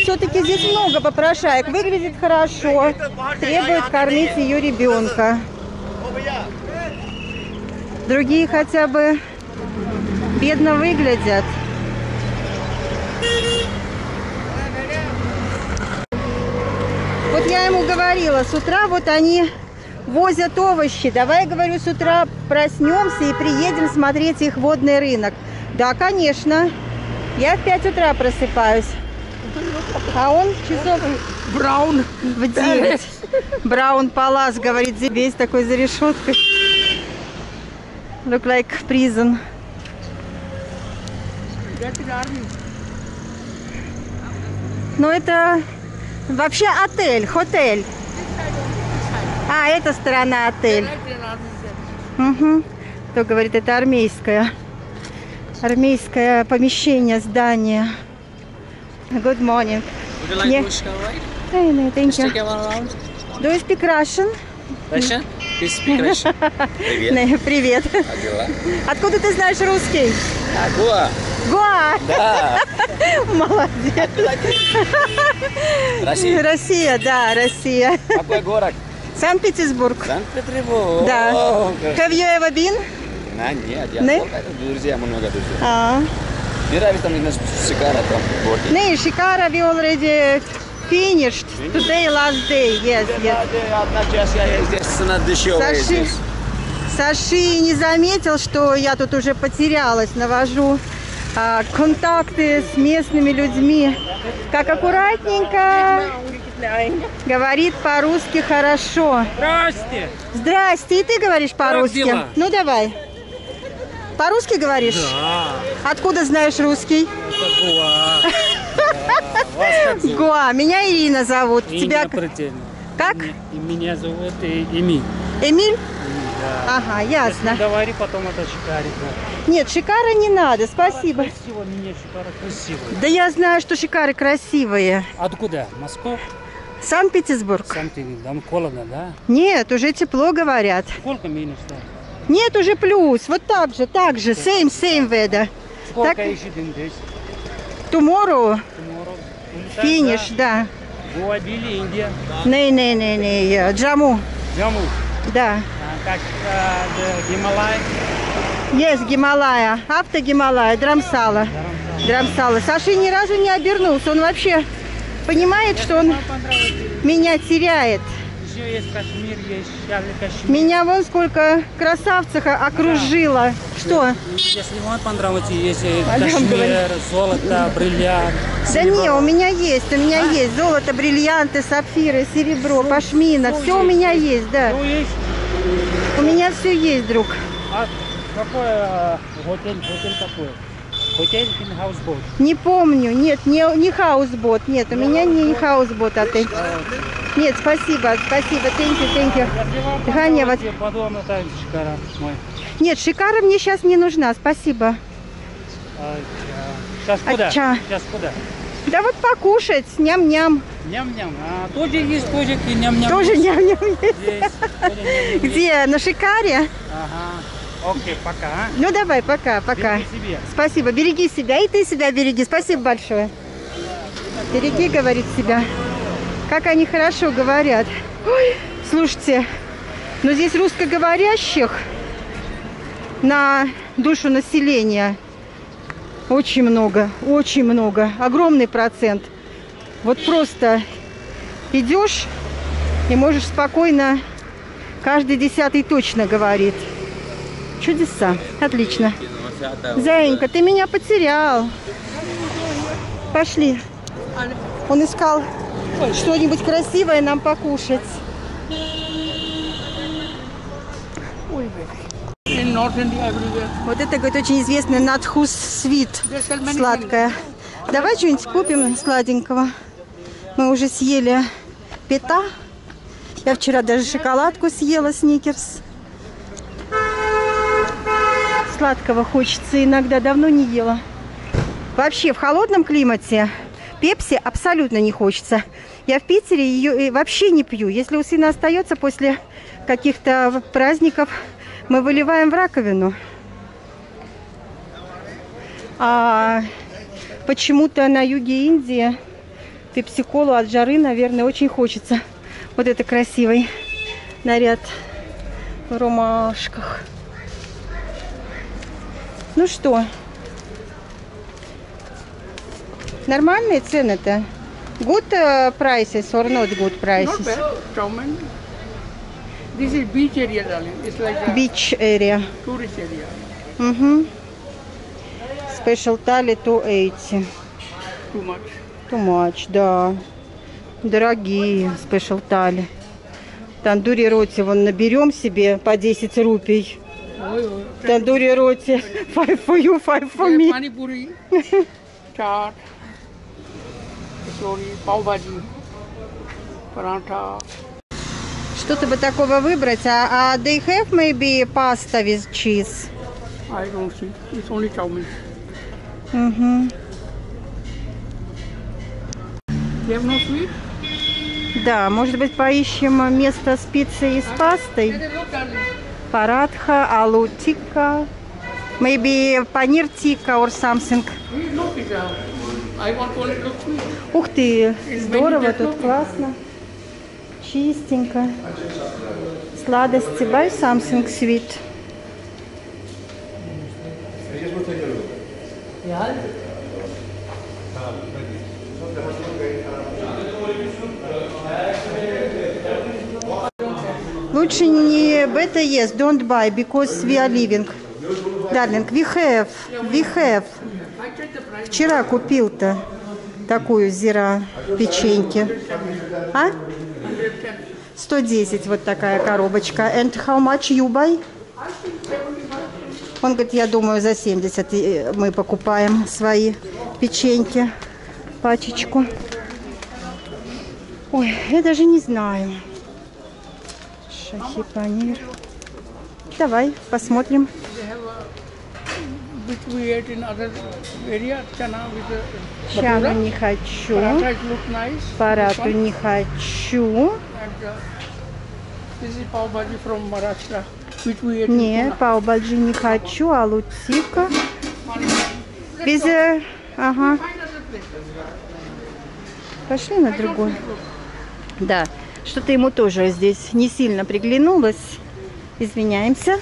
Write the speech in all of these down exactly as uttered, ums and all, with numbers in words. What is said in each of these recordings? все-таки здесь много попрошаек. Выглядит хорошо. Требует кормить ее ребенка. Другие хотя бы бедно выглядят. Вот я ему говорила, с утра вот они возят овощи. Давай, говорю, с утра проснемся и приедем смотреть их водный рынок. Да, конечно. Я в пять утра просыпаюсь. А он часов... Браун. В девять. Браун Палас, говорит, весь такой за решеткой. Look like prison. Ну, это... Вообще отель, хотель. А, это сторона отель. Угу. Кто говорит, это армейское. Армейское помещение, здание. Good morning. Would you like Russian, right? Hey, no, thank you. Do you speak Russian? Russian? You speak Russian? Привет. Привет. Откуда ты знаешь русский? Гоа. Гоа? Да. Молодец. Россия. Россия, да, Россия. Какой город? Санкт-Петербург. Санкт-Петербург. Да. Have you ever been? Нет, я много друзей, много друзей. Nee, Shikara, we already finished today, last day. Yes, yes. Саши, Саши не заметил, что я тут уже потерялась, навожу а, контакты с местными людьми. Как аккуратненько говорит по-русски хорошо. Здрасте. Здрасте. И ты говоришь по-русски? Ну давай. По-русски говоришь? Да. Откуда знаешь русский? Это Гуа. Гуа. Меня Ирина зовут. Тебя как? Меня зовут Эмиль. Эмиль? Ага, ясно. Говори потом это Шикаре. Нет, Шикара не надо, спасибо. Да я знаю, что Шикары красивые. Откуда? Москва? Санкт-Петербург. Там холодно, да? Нет, уже тепло говорят. Сколько минус? Нет, уже плюс. Вот так же, так же. Same, same weather. Сколько так... еще день здесь? Tomorrow. Tomorrow. Финиш, да. Гоа, Дели, Индия. Не, не, не, не. Джамму. Джамму? Да. А, как uh, Гималай? Yes, Гималая. Авто Гималая, Дхарамсала. Дхарамсала. Саша ни разу не обернулся. Он вообще понимает, Я что он меня теряет. Есть Кашмир, есть Кашмир. Меня вон сколько красавцев окружило. Да. Что? Если вам понравится, есть а Кашмир, золото, бриллиант. Да не, у меня есть, у меня а? есть золото, бриллианты, сапфиры, серебро, все, пашмина. Все, все у меня есть, да. Есть? У меня все есть, друг. А какой а, отель, отель какой? Отель или Houseboat? Не помню, нет, не, не Houseboat, нет, у меня не Houseboat отель. Нет, спасибо, спасибо, thank you, thank you. Ганя, вот... Нет, Шикара мне сейчас не нужна, спасибо. Сейчас куда? Сейчас куда? Да вот покушать, ням-ням. Ням-ням, а тоже есть тоже и ням-ням. Тоже ням-ням есть. Где, на Шикаре? Ага. Окей, пока. Ну давай, пока, пока. Спасибо, береги себя, и ты себя береги. Спасибо большое. Береги, говорит, себя. Как они хорошо говорят. Ой, слушайте, но здесь русскоговорящих на душу населения очень много, очень много. Огромный процент. Вот просто идешь и можешь спокойно, каждый десятый точно говорит. Чудеса. Отлично. Заинька, ты меня потерял. Пошли. Он искал что-нибудь красивое нам покушать. Вот это, говорит, очень известный надхус свит. Сладкое. Давай что-нибудь купим сладенького. Мы уже съели пета. Я вчера даже шоколадку съела, сникерс. Сладкого хочется иногда, давно не ела. Вообще в холодном климате пепси абсолютно не хочется. Я в Питере ее вообще не пью. Если у сына остается после каких-то праздников, мы выливаем в раковину. А почему-то на юге Индии пепси-колу от жары, наверное, очень хочется. Вот это красивый наряд в ромашках. Ну что, нормальные цены-то? Good prices or not good prices? This is beach area, darling. It's like a beach area. Tourist area. Mm-hmm. Special tally two eighty. Too much. Too much, да. Дорогие special tally. Тандури роти, вон наберем себе по десять рупий. Тандури роти, five for you, five for me. Панипури, чат, сори, пау баджи, парадха. Что-то бы такого выбрать. А, а they have maybe pasta with cheese? I don't see. It's only chow mein. Mm-hmm. You have no sweet? Да, может быть, поищем место специи с пастой. Парадха, алутика, maybe паниртика or something. Ух ты, здорово, тут классно. Чистенько. Сладости. Buy something sweet. Лучше не бета есть. Don't buy because we are living. Darling, we have. We have. Вчера купил-то такую зира печеньки. А? сто десять вот такая коробочка. And how much you buy? Он говорит, я думаю, за семьдесят мы покупаем свои печеньки, пачечку. Ой, я даже не знаю. Шахи панир. Давай посмотрим. Чану не хочу, парату не хочу. Не, пау баджи не хочу, а лутика. Без... Ага. Пошли на другой. Да, что-то ему тоже здесь не сильно приглянулось. Извиняемся.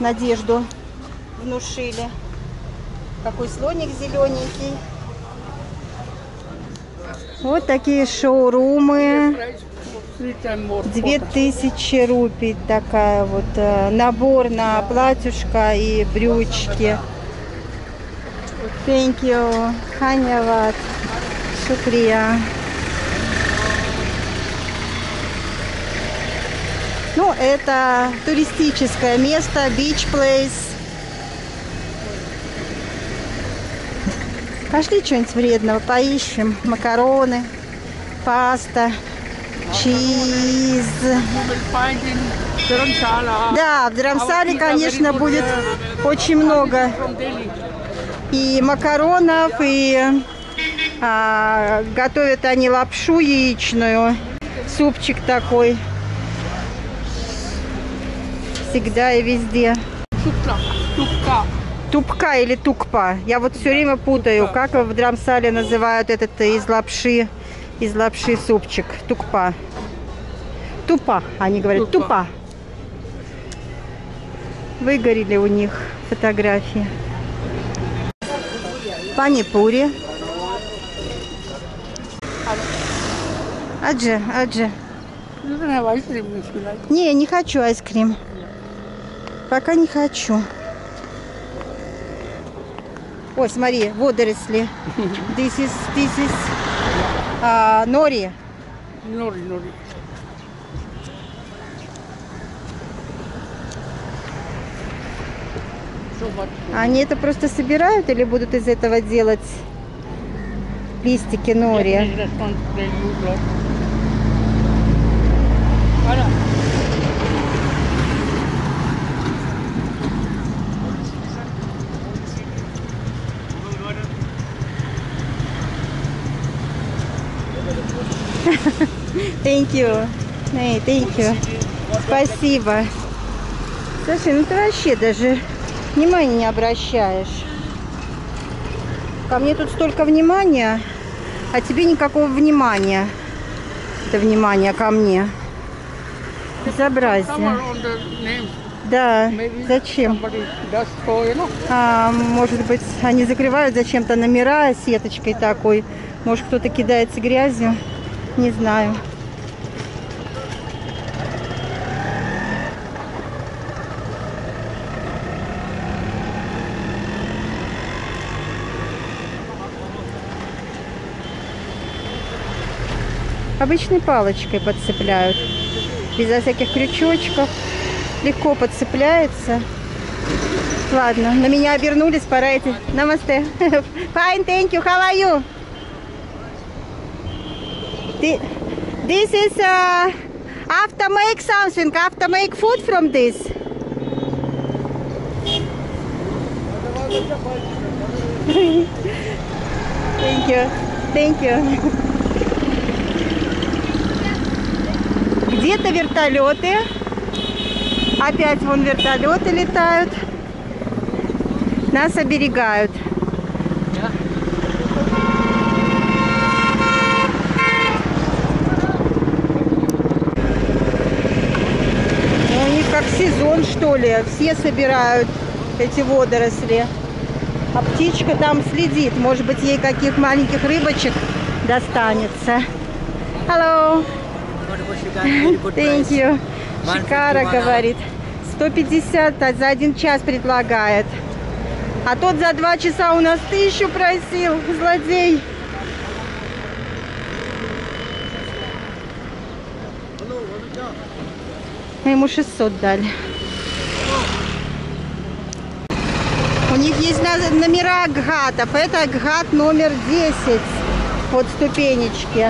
Надежду внушили. Такой слоник зелененький. Вот такие шоурумы. две тысячи рупий такая вот. Набор на платьюшко и брючки. Thank you. Ханяват. Шукрия. Ну, это туристическое место. Beach place. Пошли что-нибудь вредного поищем. Макароны, паста, чиз. Да, в Дхарамсале, конечно, будет очень много и макаронов, и а, готовят они лапшу яичную, супчик такой. Всегда и везде. Тупка или тукпа. Я вот все время путаю, как в Дхарамсале называют этот из лапши, из лапши супчик. Тукпа. Тупа, они говорят. Тупа. Выгорели у них фотографии. Панипури. Аджи, аджи. Не, не хочу айскрим. Пока не хочу. Ой, смотри, водоросли. This is, this is uh, Нори. Нори, нори. Они это просто собирают или будут из этого делать листики нори? Thank you. Hey, thank you. Спасибо. Слушай, ну ты вообще даже внимания не обращаешь. Ко мне тут столько внимания, а тебе никакого внимания. Это внимание ко мне. Безобразие. Да, зачем? А, может быть, они закрывают зачем-то номера сеточкой такой. Может, кто-то кидается грязью. Не знаю. Обычной палочкой подцепляют. Безо всяких крючочков. Легко подцепляется. Ладно, на меня обернулись, пора идти. Намасте. Fine, thank you. How are you? This is uh, after make something, after make food from this. Thank you, thank you. Где-то вертолеты. Опять вон вертолеты летают. Нас оберегают. У них как сезон, что ли. Все собирают эти водоросли. А птичка там следит. Может быть, ей каких маленьких рыбочек достанется. Hello. Thank you. Шикара говорит. сто пятьдесят за один час предлагает. А тот за два часа у нас тысячу просил. Злодей. Мы ему шестьсот дали. У них есть номера гхатов. Это гхат номер десять. Вот ступенечки.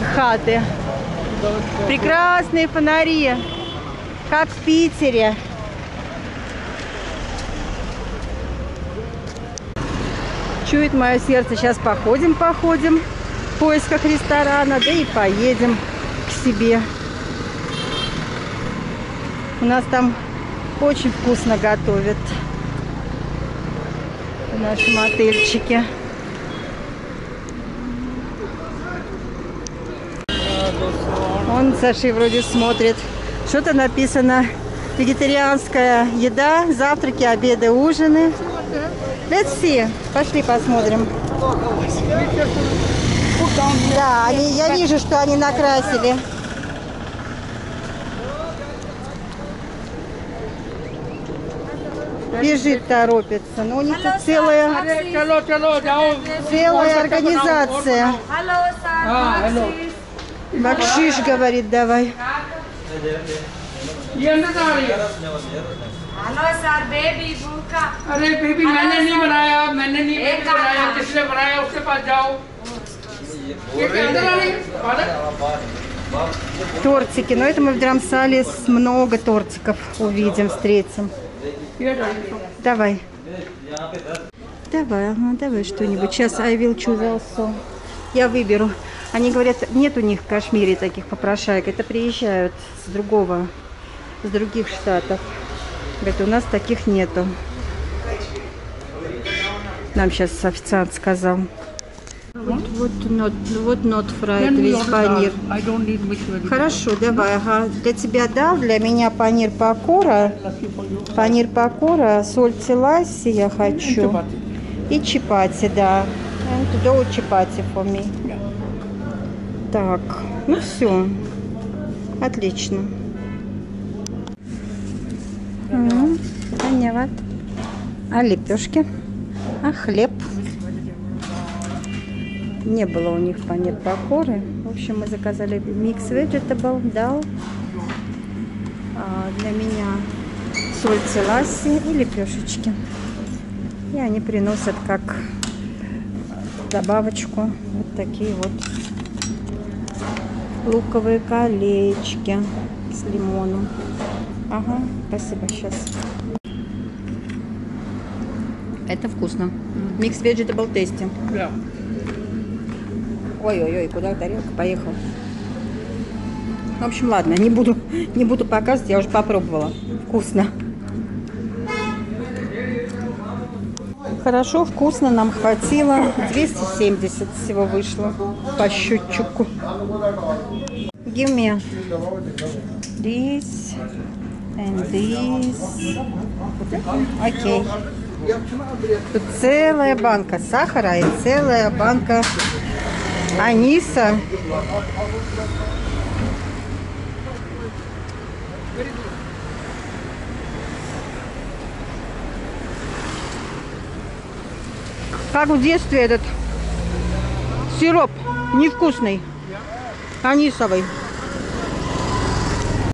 Гхаты. Прекрасные фонари, как в Питере. Чует мое сердце, сейчас походим, походим в поисках ресторана, да и поедем к себе. У нас там очень вкусно готовят в нашем отельчике. Он, Саши, вроде смотрит. Что-то написано. Вегетарианская еда, завтраки, обеды, ужины. Let's see. Пошли посмотрим. Да, они, я вижу, что они накрасили. Бежит, торопится. Но у них тут целая, целая организация. Бакшиш, говорит, давай. Тортики, но это мы в Дхарамсале много тортиков увидим, встретим. Давай. Давай, давай что-нибудь. Сейчас I will choose also. Я выберу. Они говорят, нет у них в Кашмире таких попрошаек. Это приезжают с другого, с других штатов. Говорят, у нас таких нету. Нам сейчас официант сказал. Вот, вот, not, вот not fried with панир. Хорошо, давай. Ага. Для тебя дал, для меня панир покора. Панир покора, соль целасси я хочу. И чипати, да. Туда чипати for me. Так, ну все, отлично. Понятно. А лепешки, а хлеб. Не было у них панир покоры. В общем, мы заказали Mix Vegetable, дал. А для меня соль целасси и лепешечки. И они приносят как добавочку вот такие вот луковые колечки с лимоном. Ага, спасибо, сейчас. Это вкусно. Mix Vegetable tasty. Ой-ой-ой, куда тарелка? Поехал. В общем, ладно, не буду, не буду показывать, я уже попробовала. Вкусно. Хорошо, вкусно, нам хватило. двести семьдесят всего вышло по счетчику. Give me this and this. Окей. Тут целая банка сахара и целая банка аниса. Как в детстве этот сироп невкусный, анисовый.